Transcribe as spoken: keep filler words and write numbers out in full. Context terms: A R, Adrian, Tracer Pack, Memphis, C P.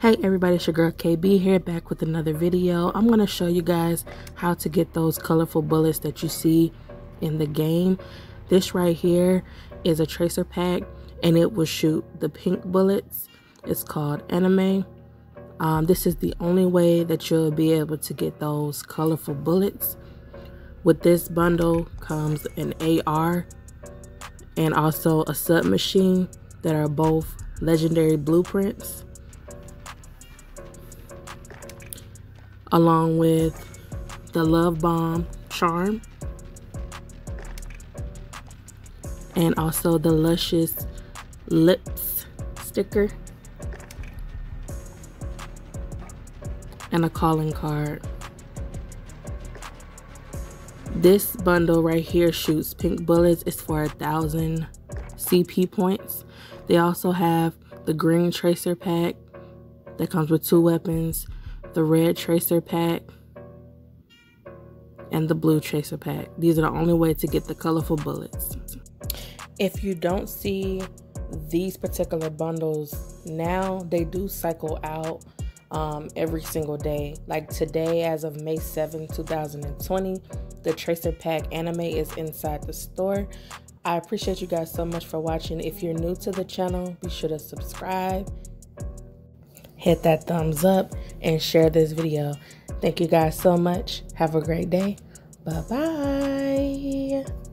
Hey everybody, it's your girl K B here, back with another video. I'm going to show you guys how to get those colorful bullets that you see in the game. This right here is a tracer pack and it will shoot the pink bullets. It's called anime. Um, this is the only way that you'll be able to get those colorful bullets. With this bundle comes an A R and also a submachine that are both legendary blueprints, along with the Love Bomb Charm and also the Luscious Lips sticker and a calling card. This bundle right here shoots pink bullets. It's for a thousand C P points. They also have the green tracer pack that comes with two weapons, the red tracer pack, and the blue tracer pack. These are the only way to get the colorful bullets. If you don't see these particular bundles now, they do cycle out um, every single day. Like today, as of May seventh two thousand twenty, the tracer pack anime is inside the store. I appreciate you guys so much for watching. If you're new to the channel, be sure to subscribe, hit that thumbs up, and share this video. Thank you guys so much. Have a great day. Bye-bye.